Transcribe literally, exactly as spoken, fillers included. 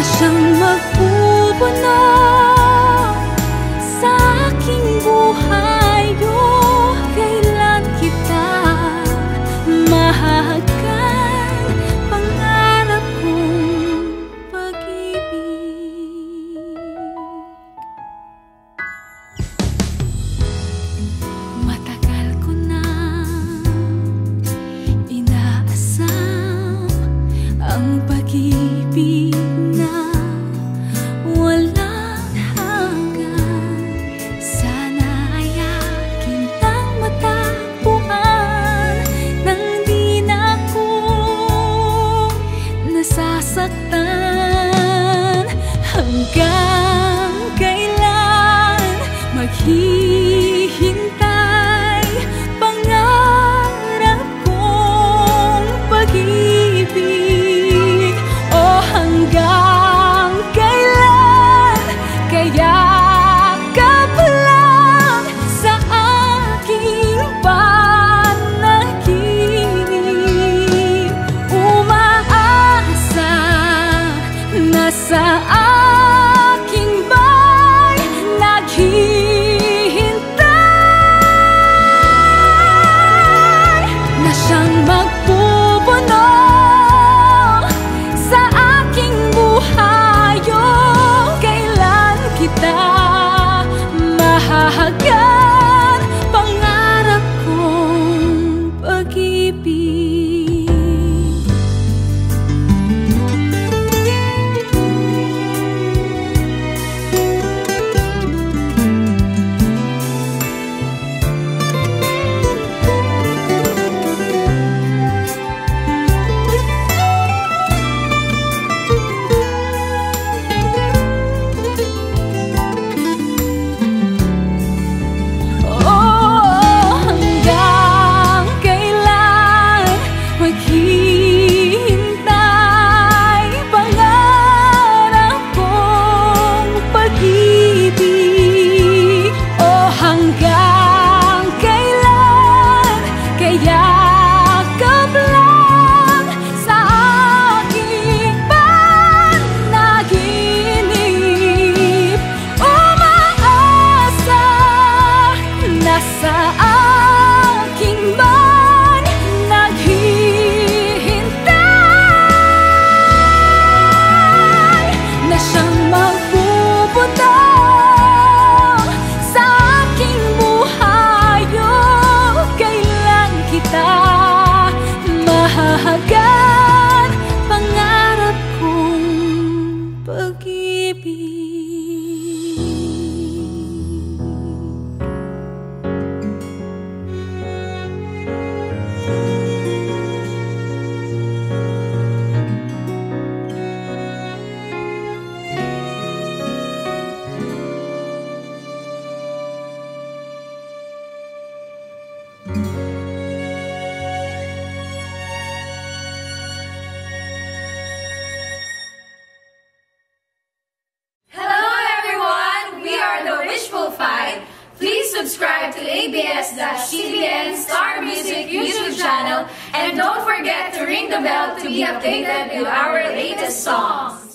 na siyang magpupuno. Hanggang kailan maghihintay pangarap kong pag-ibig? Oh, hanggang kailan kaya ka pa lang sa aking panaginip? Umaasa na sa aking Subscribe to the A B S C B N Star Music YouTube channel, and don't forget to ring the bell to be updated with our latest songs.